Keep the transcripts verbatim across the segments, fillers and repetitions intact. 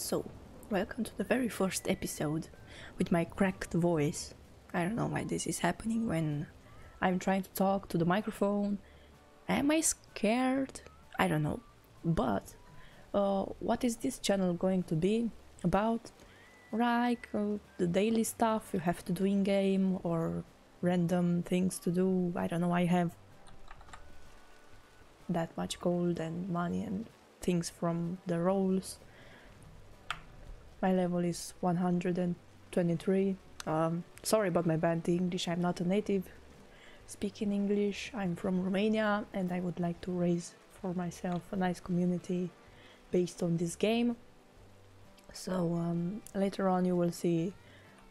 So, welcome to the very first episode with my cracked voice. I don't know why this is happening when I'm trying to talk to the microphone. Am I scared? I don't know. But uh, what is this channel going to be about? Like uh, the daily stuff you have to do in game or random things to do. I don't know, I have that much gold and money and things from the rolls. My level is one hundred twenty-three. Um, sorry about my bad English, I'm not a native speaking English. I'm from Romania and I would like to raise for myself a nice community based on this game. So um, later on you will see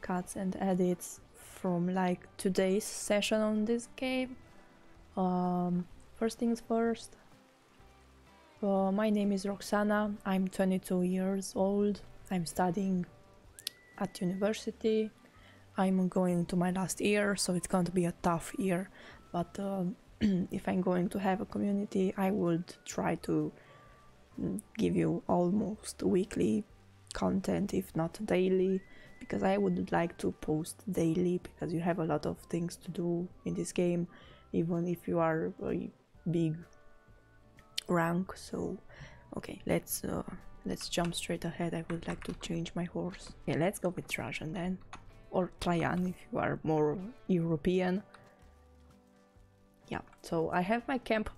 cuts and edits from like today's session on this game. Um, first things first, uh, my name is Roxana, I'm twenty-two years old, I'm studying at university, I'm going to my last year, so it's going to be a tough year, but uh, if I'm going to have a community, I would try to give you almost weekly content, if not daily, because I would like to post daily, because you have a lot of things to do in this game, even if you are a big rank. So okay, let's uh, let's jump straight ahead. I would like to change my horse. Yeah, let's go with Trashan then, or Tryan if you are more European. Yeah, so I have my camp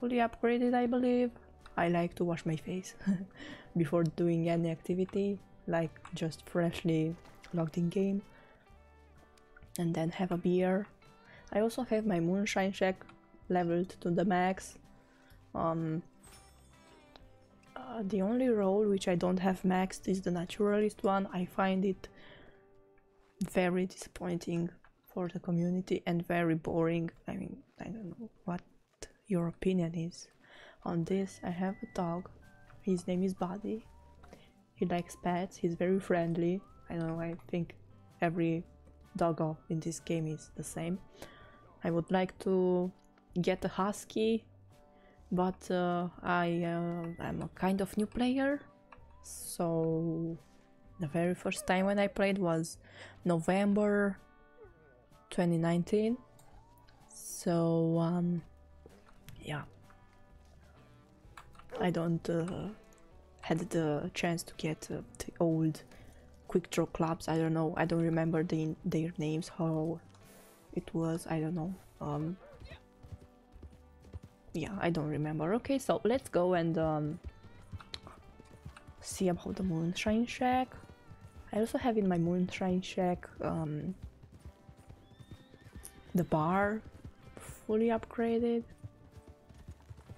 fully upgraded, I believe. I like to wash my face before doing any activity, like just freshly logged in game, and then have a beer. I also have my moonshine shack leveled to the max. Um, uh, the only role which I don't have maxed is the naturalist one. I find it very disappointing for the community and very boring. I mean, I don't know what your opinion is on this. I have a dog, his name is Buddy. He likes pets, he's very friendly. I don't know, I think every doggo in this game is the same. I would like to get a husky, but uh, I uh, am a kind of new player, so the very first time when I played was November twenty nineteen, so um, yeah, I don't uh, had the chance to get uh, the old quick draw clubs. I don't know, I don't remember the, their names, how it was, I don't know. Um, yeah, I don't remember. Okay, so let's go and um, see about the moonshine shack. I also have in my moonshine shack um, the bar fully upgraded.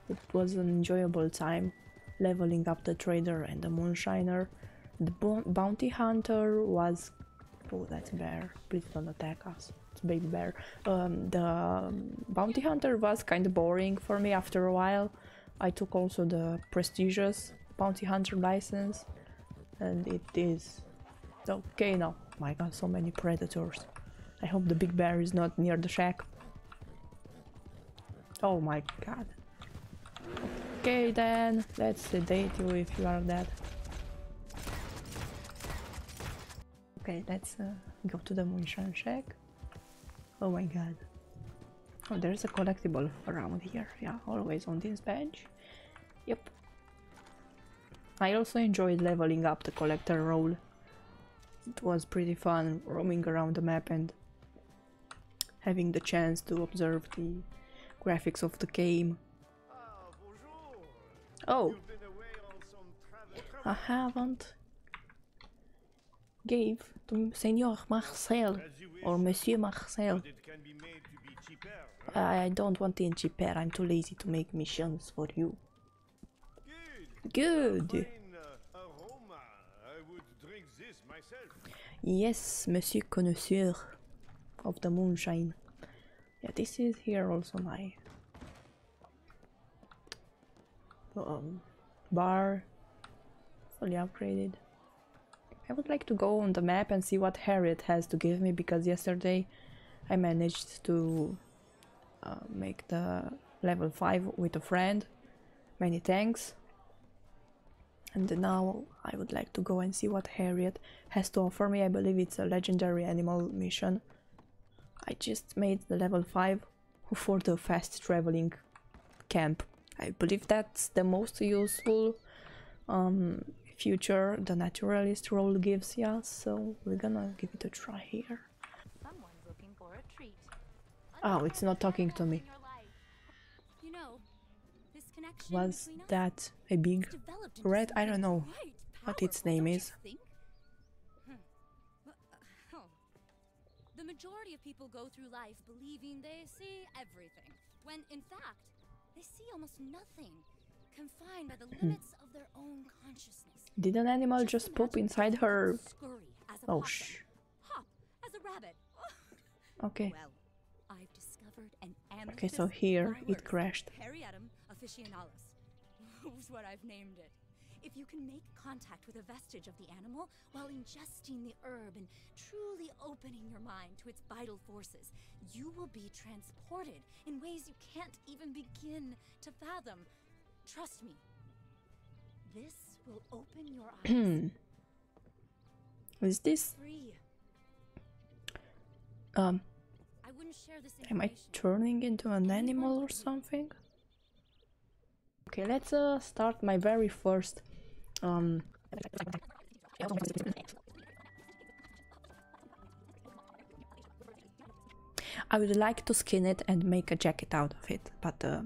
It was an enjoyable time leveling up the trader and the moonshiner. The bounty hunter was... oh, that's a bear, please don't attack us, it's a baby bear. Um, the bounty hunter was kind of boring for me after a while. I took also the prestigious bounty hunter license and it is... okay now, my god, so many predators. I hope the big bear is not near the shack. Oh my god. Okay then, let's sedate you if you are dead. Okay, let's uh, go to the moonshine shack. Oh my god. Oh, there's a collectible around here. Yeah, always on this bench. Yep. I also enjoyed leveling up the collector role. It was pretty fun roaming around the map and having the chance to observe the graphics of the game. Oh, I haven't gave to Señor Marcel or Monsieur Marcel. I don't want it cheaper, I'm too lazy to make missions for you. Good! Yes, Monsieur Connoisseur of the moonshine. Yeah, this is here also my Um, bar fully upgraded. I would like to go on the map and see what Harriet has to give me, because yesterday I managed to uh, make the level five with a friend. Many thanks. And now I would like to go and see what Harriet has to offer me. I believe it's a legendary animal mission. I just made the level five for the fast traveling camp. I believe that's the most useful um, feature the naturalist role gives, yeah, so we're gonna give it a try here. Someone's looking for a treat. Oh, it's not talking to me. You know, this connection was that a big red? I don't know what its name is. The majority of people go through life believing they see everything, when in fact, they see almost nothing, confined by the limits of their own consciousness. Did an animal just, just poop inside her? Oh, shh. Hop as a rabbit. Okay. Well, I've discovered an amethyst. Okay, so here it crashed. Is what I've named it. If you can make contact with a vestige of the animal while ingesting the herb and truly opening your mind to its vital forces, you will be transported in ways you can't even begin to fathom. Trust me, this will open your eyes. Is this? Um, I wouldn't share this information. Am I turning into an animal or something? Okay, let's uh, start my very first um I would like to skin it and make a jacket out of it, but uh,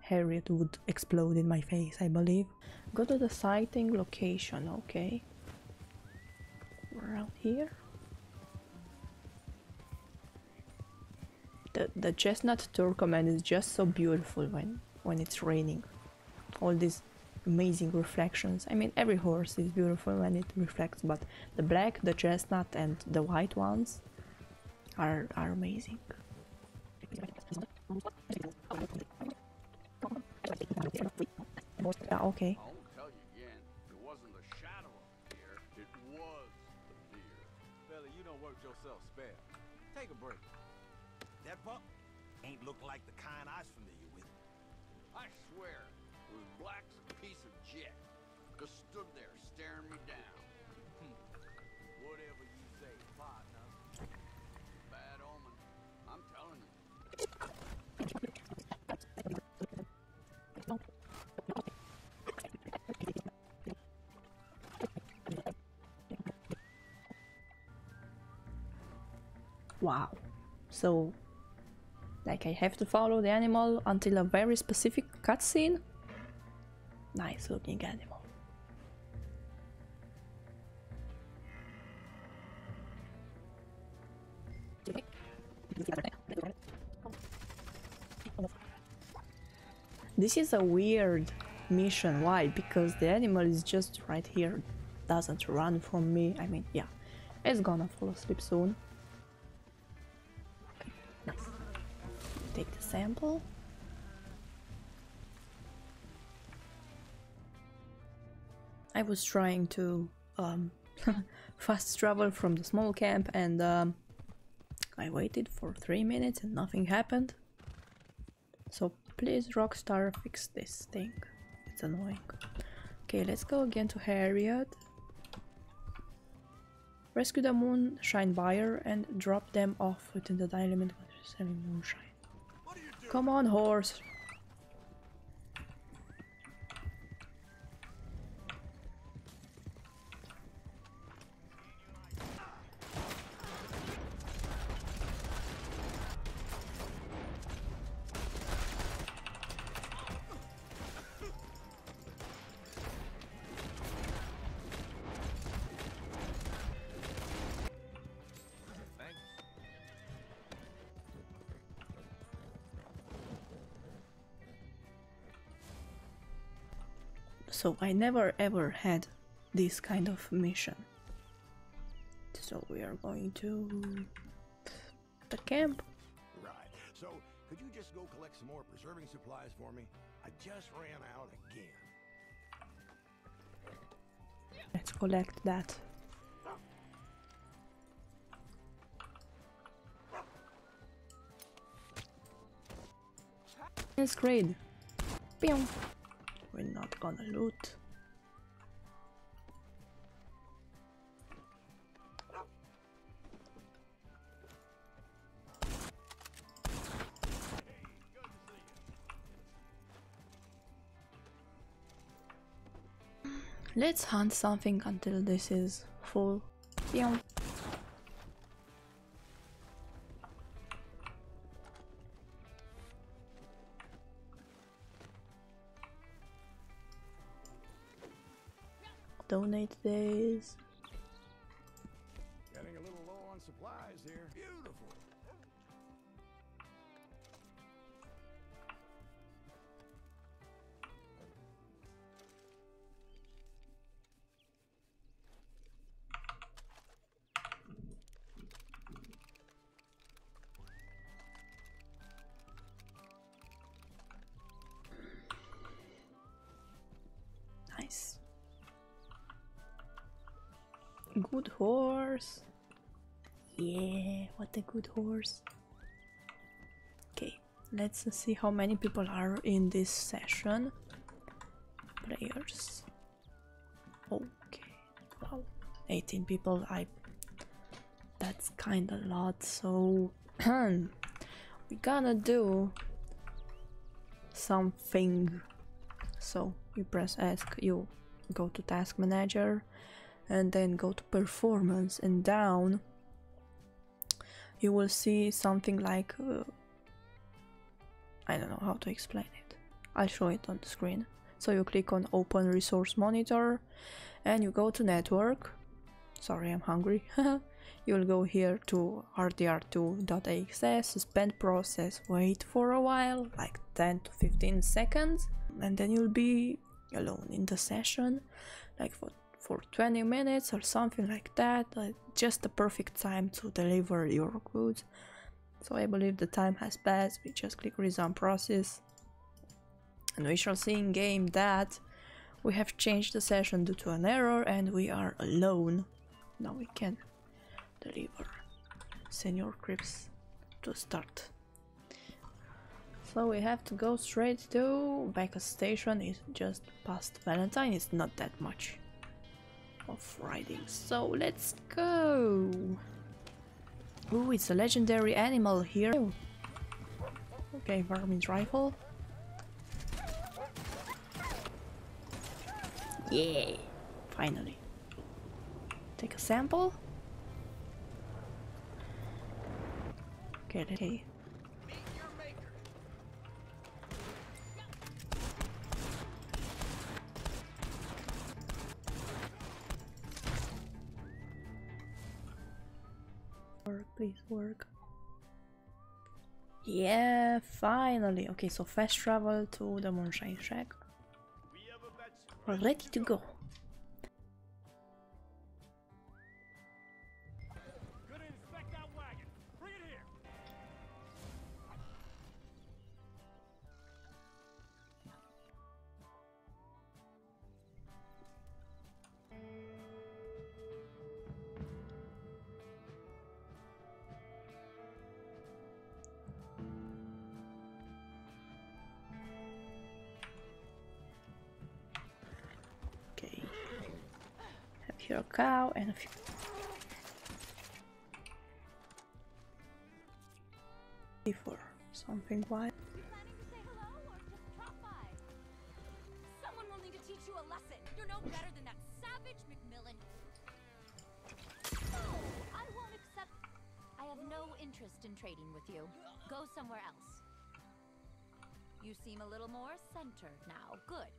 Harriet would explode in my face, I believe. Go to the sighting location, okay. Around here. The the chestnut Turkoman is just so beautiful when when it's raining. All these amazing reflections. I mean, every horse is beautiful when it reflects, but the black, the chestnut and the white ones are are amazing. Yeah, okay. Take a break. That pup ain't look like the kind I was familiar with. I swear, it was black as a piece of jet. Just stood there staring me down. Hmm. Whatever you say, partner. Bad omen. I'm telling you. Wow. So, like, I have to follow the animal until a very specific cutscene. Nice looking animal. This is a weird mission. Why? Because the animal is just right here. Doesn't run from me. I mean, yeah, it's gonna fall asleep soon. Take the sample. I was trying to um, fast travel from the small camp and um, I waited for three minutes and nothing happened. So please, Rockstar, fix this thing. It's annoying. Okay, let's go again to Harriet. Rescue the moonshine buyer and drop them off within the diamond selling moonshine. Come on, horse. So I never ever had this kind of mission. So we are going to the camp. Right. So could you just go collect some more preserving supplies for me? I just ran out again. Let's collect that. It's great. We're not gonna loot. Let's hunt something until this is full. Pew. Donate days. Getting a little low on supplies here. Beautiful. Good horse. Yeah, what a good horse. Okay, let's see how many people are in this session. Players. Okay, wow, eighteen people. I. That's kind of a lot. So we're gonna do something. So you press ask. You go to task manager. And then go to performance, and down you will see something like uh, I don't know how to explain it. I'll show it on the screen. So you click on open resource monitor and you go to network. Sorry, I'm hungry. You'll go here to r d r two dot a x s, suspend process, wait for a while, like ten to fifteen seconds, and then you'll be alone in the session, like for for twenty minutes or something like that. Uh, just the perfect time to deliver your goods. So I believe the time has passed. We just click resume process, and we shall see in game that we have changed the session due to an error and we are alone. Now we can deliver Señor Cripps to start. So we have to go straight to Becca's station. It's just past Valentine. It's not that much of riding, so let's go. Oh, it's a legendary animal here. Okay, varmint rifle. Yeah, finally. Take a sample. Get it. Okay. Please work. Yeah, finally. Okay, so fast travel to the moonshine shack. We're ready to go. Here a cow and a few. For something wild. You planning to say hello or just drop by? Someone will need to teach you a lesson. You're no better than that savage Macmillan. No, I won't accept. I have no interest in trading with you. Go somewhere else. You seem a little more centered now. Good.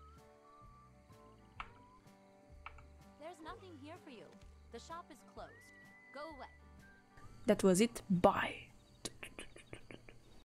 There's nothing here for you. The shop is closed. Go away. That was it. Bye.